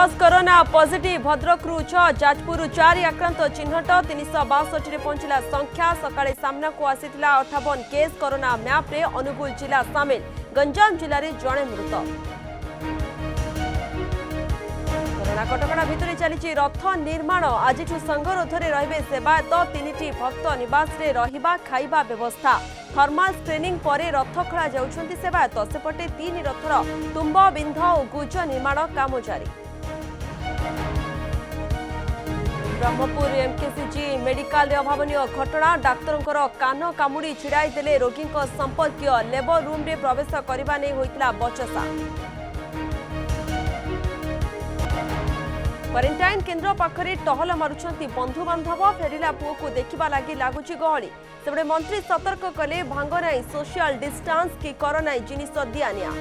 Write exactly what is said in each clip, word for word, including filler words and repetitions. दस corona positive भद्रकु छह जाजपुर चारि आक्रांत चिन्हट तीन सौ बासठ पहुंचला संख्या सकाळे सामना को आसीतिला अठावन केस कोरोना मैप रे अनुगुल जिला सामिल गंजाम जिले में जड़े मृत कोरोना कटकणा भितर चली रथ निर्माण आज संगरोध में रे सेवायत तीन भक्त नवास में रहा खाइबा व्यवस्था थर्माल स्क्रीनिंग पर रथ खड़ा जाउछंती सेवायत सेपटे तीन रथर तुम्ब बिंध और गुज निर्माण काम जारी। ब्रह्मपुर एमकेसीजी मेडिकल अभावन घटना डाक्तर कान कामुड़ी छिड़ाई देले रोगी संपर्कीय लेबर रूम रे प्रवेश करने होता बचसा। क्वारेटाइन केन्द्र पाखे टहल मारुंट बंधुबांधव फेरला पुओ को देखा लगी लगुच गहली से मंत्री सतर्क कले भांग नाई सोशल डिस्टेंस कि कर नाई जिनस दियानिया।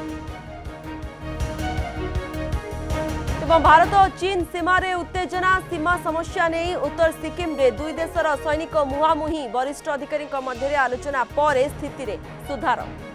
एवं भारत और चीन सीमार उत्तेजना सीमा समस्या नहीं उत्तर सिक्किम रे दुई देशर सैनिक मुहांमुही वरिष्ठ अधिकारी आलोचना पर स्थित सुधार।